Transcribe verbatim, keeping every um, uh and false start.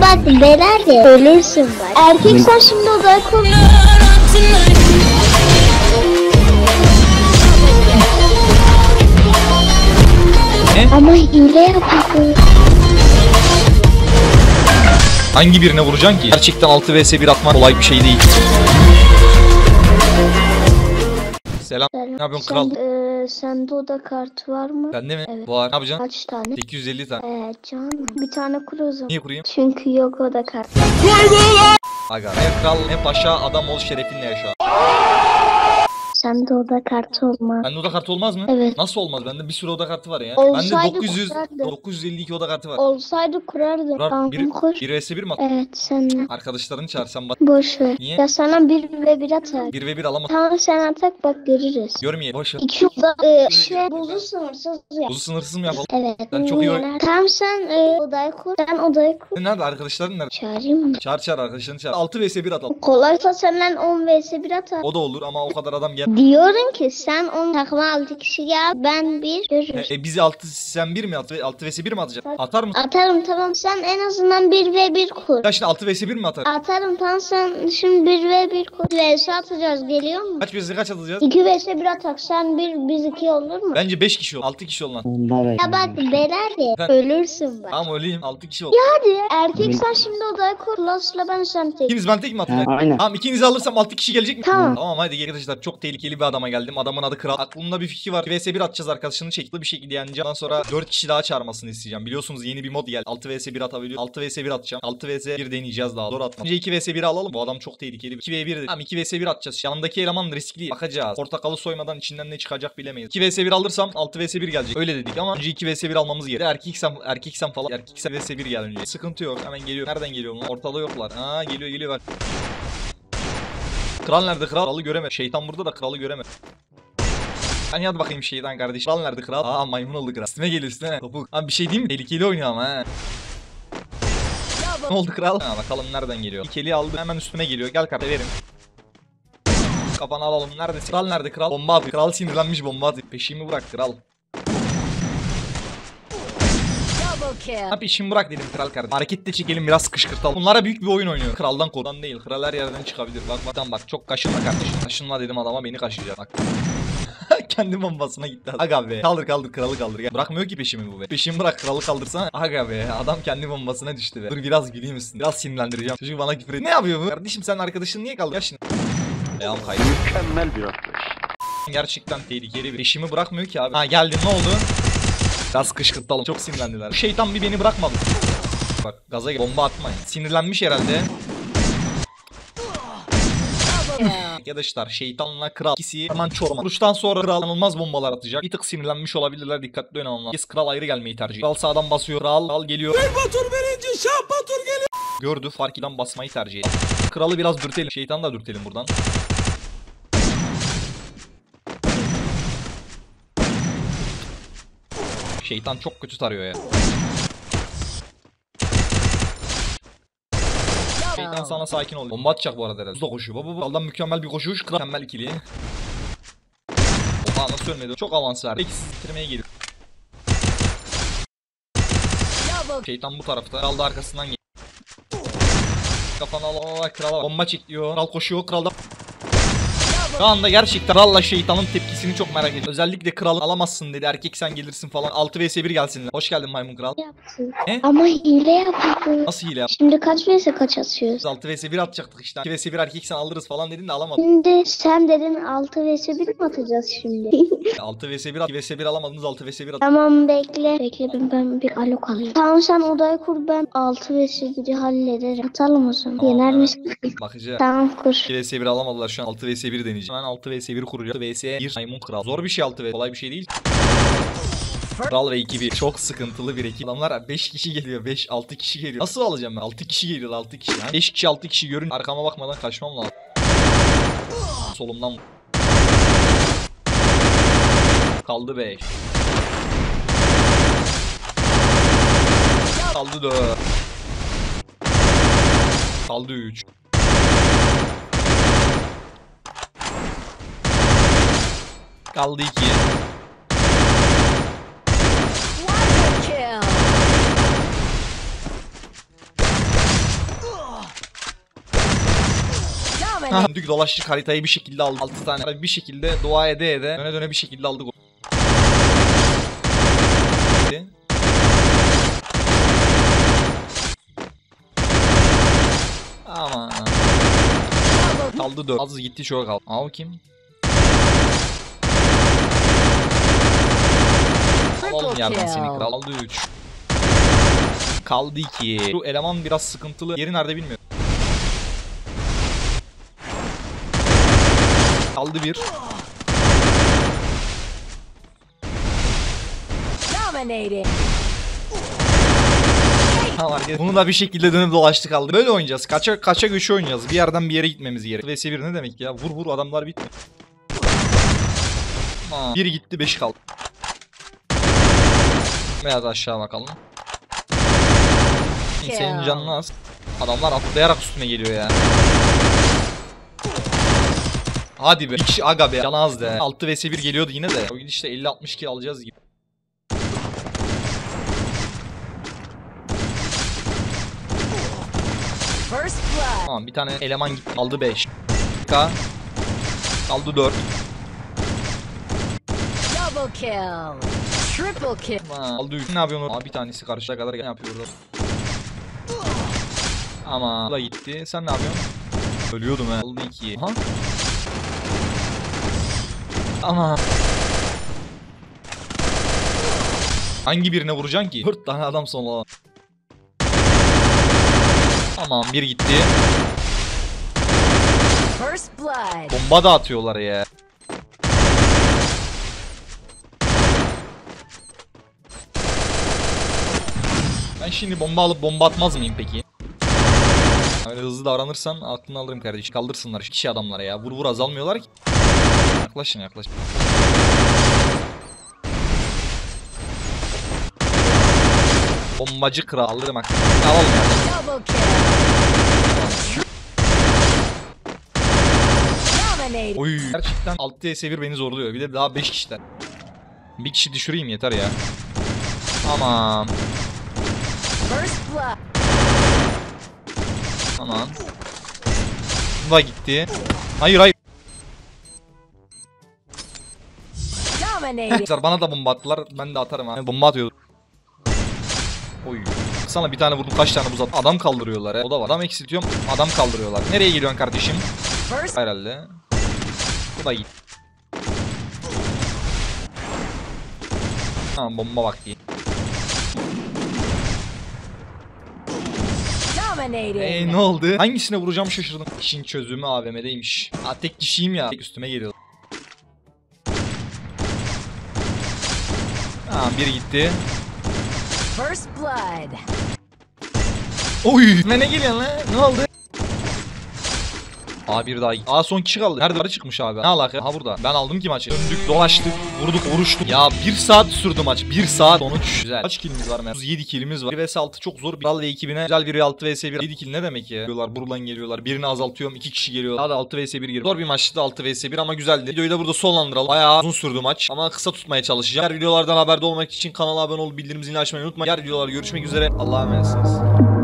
bak beler de ölürsün bak. Erkeksen şimdi odaya konuş. Ama hile yapıyorsun. Hangi birine vuracaksın ki? Gerçekten altı vs bir atman kolay bir şey değil. Selam. Selam. Ne yapıyorsun kral? Ee, sende oda kartı var mı? Sende mi? Evet. Var. Ne yapacaksın? Kaç tane? sekiz yüz elli tane. Eee canım. Bir tane kur o zaman. Niye kurayım? Çünkü yok oda kartı. Aga. Ne kral ne paşa, adam ol şerefinle yaşa. Sende oda kartı olmaz. Bende oda kartı olmaz mı? Evet. Nasıl olmaz? Bende bir sürü oda kartı var ya. Olsaydı bende dokuz yüz, dokuz yüz elli iki oda kartı var. Olsaydı kurardım. Kurar. bir vs bir mi atın? Evet senle. Arkadaşlarını çağırsan bak. Boş ver. Niye? Ya sana bir vs bir atar. bir vs bir alamaz. Tamam sen atak bak görürüz. Görmeye boş ver. iki oda e, şey bozu sınırsız yap. Bozu sınırsız mı yapalım? Evet. Ben çok iyi oynayayım. Tamam sen e, odayı kur. Sen odayı kur. Nerede arkadaşların nerede? Çağırayım mı? Çağır çağır arkadaşlarını çağır. altı vs bir atalım. Kolaysa senden on vs bir atar. O da olur ama o kadar adam gel. Diyorum ki sen on takma altı kişi ya ben bir görürüz. E, e bizi altı sen bir mi altı vs bir mi atacaksın? Atar mısın? Atarım tamam sen en azından bir vs bir kur. Ya şimdi altı vs bir mi atar? Atarım tamam sen şimdi bir vs bir kur. bir vs atacağız geliyor mu? Kaç vs kaç atacağız? iki vs bir atak sen bir biz iki olur mu? Bence beş kişi ol. altı kişi ol lan. Ya bak beler de ölürsün bak. Tamam öleyim altı kişi ol. Ya hadi erkek sen şimdi odaya kur. Lasla ben sen tek. İkimiz ben tek mi atacağız? Aynen. Tamam ikinizi alırsam altı kişi gelecek mi? Tamam. Tamam hadi arkadaşlar çok tehlikeli bir adama geldim. Adamın adı Kral. Aklımda bir fikir var. bir vs bir atacağız arkadaşını çekili bir şekilde yeneceğim. Ondan sonra dört kişi daha çağırmasını isteyeceğim. Biliyorsunuz yeni bir mod geldi. altı vs bir atabiliyor. altı vs bir atacağım. altı vs bir deneyeceğiz daha. Zor atma. Önce iki vs bir'i alalım. Bu adam çok tehlikeli. iki vs bir. Tamam iki vs bir atacağız. Yanındaki eleman riskli. Bakacağız. Portakalı soymadan içinden ne çıkacak bilemeyiz. iki vs bir alırsam altı vs bir gelecek. Öyle dedik ama önce iki vs bir almamız gerekiyor. Erkeksem erkeksem falan. Erkeksem vs bir gel önce. Sıkıntı yok. Hemen geliyor. Nereden geliyor lan? Ortada yoklar. Ha geliyor geliyor ver. Kral nerede kral? Kralı göremez. Şeytan burada da kralı göremez. Sen yat bakayım şeytan kardeş. Kral nerede kral? Aa maymun oldu kral. Üstüme geliyor üstüme. Topuk. Abi bir şey diyeyim mi? Tehlikeli oynuyor ama he. Ne oldu kral? Ha bakalım nereden geliyor. İkeli aldı hemen üstüme geliyor. Gel kardeş verim. Kafanı alalım. Neredesin? Kral nerede kral? Bomba atıyor. Kral sinirlenmiş bomba atıyor. Peşimi bırak kral. Abi işimi bırak dedim kral kardeşim. Hareketle çekelim biraz kışkırtalım. Bunlara büyük bir oyun oynuyor. Kraldan kordan değil. Kral her yerden çıkabilir. Bak baktan bak çok kaşınma kardeşim. Kaşınma dedim adama beni kaşıyacak. Bak. Kendi bombasına gitti. Aga be. Kaldır kaldır kralı kaldır. Ya. Bırakmıyor ki peşimi bu be. Peşimi bırak kralı kaldırsana. Aga be. Adam kendi bombasına düştü be. Dur biraz güleyim üstüne. Biraz sinirlendireceğim. Çocuk bana küfür ediyor. Ne yapıyor bu? Kardeşim sen arkadaşını niye kaldır? Ya şimdi. Ayağım kaydı. Mükemmel bir atlayış. Gerçekten tehlikeli bir. Peşimi bırakmıyor ki abi. Ha geldim ne oldu? Biraz kışkırtalım. Çok sinirlendiler. Şeytan bir beni bırakmadı. Bak gaza gel. Bomba atmayın. Sinirlenmiş herhalde. Arkadaşlar şeytanla kral ikisi hemen çorman. Vuruştan sonra kral inanılmaz bombalar atacak. Bir tık sinirlenmiş olabilirler. Dikkatli oynamam lazım. Biz kral ayrı gelmeyi tercih. Kral sağdan basıyor. Kral, kral geliyor. Batur birinci. Şah Batur geliyor. Gördü. Farkından basmayı tercih ediyor. Kralı biraz dürtelim. Şeytanı da dürtelim buradan. Şeytan çok kötü tarıyor ya. Şeytan sana sakin ol. Bomba atacak bu arada herhalde. Hızla koşuyor. Baba kraldan mükemmel bir koşuş. Kral mükemmel ikili. Oha nasıl ölmedi? Çok avans verdi. Peki sittirmeye geliyor. Şeytan bu tarafta. Kral da arkasından geliyor. Kafana al. Krala bomba çekiyor. Kral koşuyor. Kralda. Şu anda gerçekten kralla şeytanın tepkisini çok merak ediyorum. Özellikle kralı alamazsın dedi. Erkek sen gelirsin falan. altı vs bir gelsinler. Hoş geldin maymun kral. Yapsın. He? Ama hile yaptın. Nasıl hile yaptın? Şimdi kaç vs kaç atıyoruz? altı vs bir atacaktık işte. iki vs bir erkek sen alırız falan dedin de alamadın. Şimdi sen dedin altı vs bir mi atacağız şimdi? altı vs bir at. iki vs bir alamadınız altı vs bir at. Tamam bekle. Bekle ben, ben bir alok alayım. Tamam sen odayı kur ben altı vs bir'i hallederim. Atalım o zaman. Tamam, yener misin? Bakacağız. Tamam kur. iki vs bir alamadılar şu an altı vs bir deneyeceğim. Ben altı vs bir kuracağım. altı vs bir maymun kral. Zor bir şey altı vs bir. Kolay bir şey değil. Kral ve ekibi. Çok sıkıntılı bir ekip. Adamlar beş kişi geliyor. beş altı kişi geliyor. Nasıl alacağım ben? altı kişi geliyor. altı kişi. Yani beş kişi altı kişi görün. Arkama bakmadan kaçmam lazım. Solumdan. Kaldı beş. Kaldı dört. Kaldı üç. Kaldı ikiye. Hah, dük dolaştık, haritayı bir şekilde aldık. altı tane bir şekilde dua ede ede döne döne bir şekilde aldık. Aman. Kaldı dört. Az gitti, çok kaldı. Al kim? Oğlum yardım seni kral. Kaldı üç. Kaldı iki. Şu eleman biraz sıkıntılı. Yeri nerede bilmiyorum. Kaldı bir. Tamam, bunu da bir şekilde dönüp dolaştık aldık. Böyle oynayacağız. Kaça kaça göçü oynayacağız. Bir yerden bir yere gitmemiz gerekiyor. V S bir ne demek ya? Vur vur adamlar bitmiyor. Aa, biri gitti, beş kaldı. Biraz aşağı bakalım. Senin canın az. Adamlar atlayarak üstüme geliyor ya. Hadi be. İki aga be. Can az de. altı vs bir geliyordu yine de. O gidişte elli altmış iki alacağız gibi. Tamam, bir tane eleman gitti. Aldı beş. K. Aldı dört. Double kill. Triple kill. Tamam, aldı üç. Ne yapıyorsun? Aa, bir tanesi karşıya kadar ne yapıyor orada? Ama da gitti. Sen ne yapıyorsun? Ölüyordum he. Aldı ikiyi. Aha. Ama hangi birine vuracaksın ki? dört tane adam sonra. Tamam, bir gitti. Bomba da atıyorlar ya. Ben şimdi bomba alıp bomba atmaz mıyım peki? Öyle hızlı davranırsan aklını alırım kardeşim. Kaldırsınlar şu kişi adamlara ya. Vur vur azalmıyorlar ki. Yaklaşın yaklaşın. Bombacı kral alırım aklını. Alalım ya. Oy, gerçekten altı vs bir beni zorluyor. Bir de daha beş kişiler. Bir kişi düşüreyim yeter ya. Aman. Aman. Bu da gitti. Hayır hayır. Bana da bomba attılar. Ben de atarım ha. Bomba atıyordum. Oy. Sana bir tane vurdum, kaç tane buz attım. Adam kaldırıyorlar ya. O da var. Adam eksiltiyorum. Adam kaldırıyorlar. Nereye geliyorsun kardeşim? Herhalde. Bu da git. Tamam, bomba vakti. Eee ne oldu? Hangisine vuracağım şaşırdım. İşin çözümü A V M'deymiş. Ha, tek kişiyim ya. Tek üstüme geliyor. Tamam, biri gitti. First blood. Oy! Ne ne geliyorsun lan? Ne oldu? Aa, bir daha. Aa, son kişi kaldı. Nerede var çıkmış abi? Ne alaka? Ha, burada. Ben aldım ki maçı. Döndük, dolaştık, vurduk, vuruştuk. Ya bir saat sürdü maç. bir saat sonuç. Güzel. Kaç kilimiz var? otuz yedi kilimiz var. bir vs altı çok zor. Rally ekibine güzel bir altı vs bir. yedi kill ne demek ya? Diyorlar, buradan geliyorlar. Birini azaltıyorum. iki kişi geliyor. Daha da altı vs bir giriyor. Zor bir maçtı da altı vs bir ama güzeldi. Videoyu da burada sonlandıralım. Bayağı uzun sürdü maç. Ama kısa tutmaya çalışacağım. Diğer videolardan haberdar olmak için kanala abone olup bildirim zilini açmayı unutmayın. Diğer videolarda görüşmek üzere. Allah'a emanetsiniz.